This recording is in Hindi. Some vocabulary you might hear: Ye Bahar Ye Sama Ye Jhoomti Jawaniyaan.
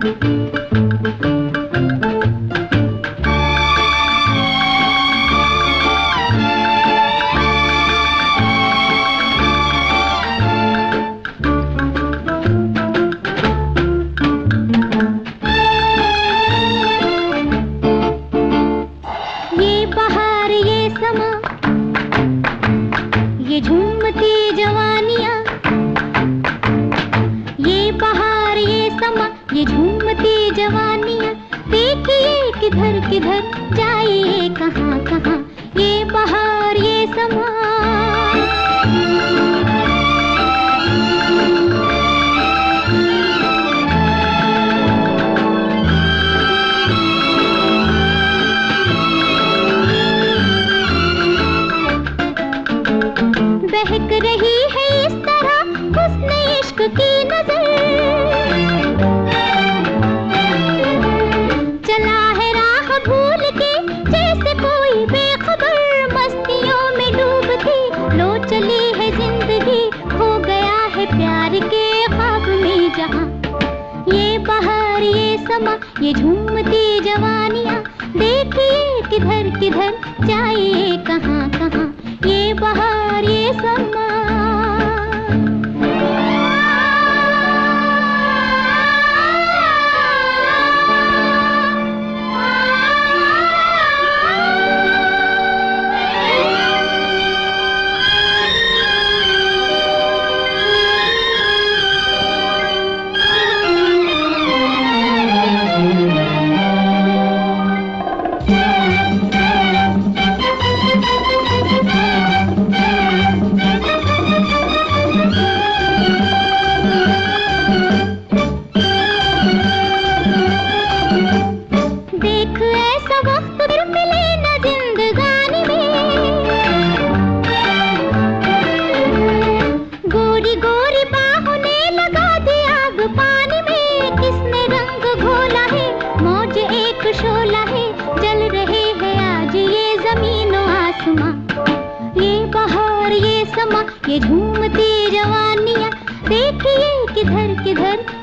ये झूमती जवानियाँ, ये बहार ये समा ये झूमती जवानियाँ। देखिए किधर किधर जाइए कहाँ कहाँ, ये बहार ये समा। बहक रही है इस तरह हुस्न इश्क की नजर, चला है राह भूल के जैसे कोई बेखबर। मस्तियों में डूबती लो चली है जिंदगी, हो गया है प्यार के ख्वाब में जहाँ। ये बहार ये समा ये झूमती जवानियाँ, देखिए किधर किधर जाइए कहाँ कहाँ, ये बहार ये समा। ये झूमती जवानियाँ, देखिए किधर किधर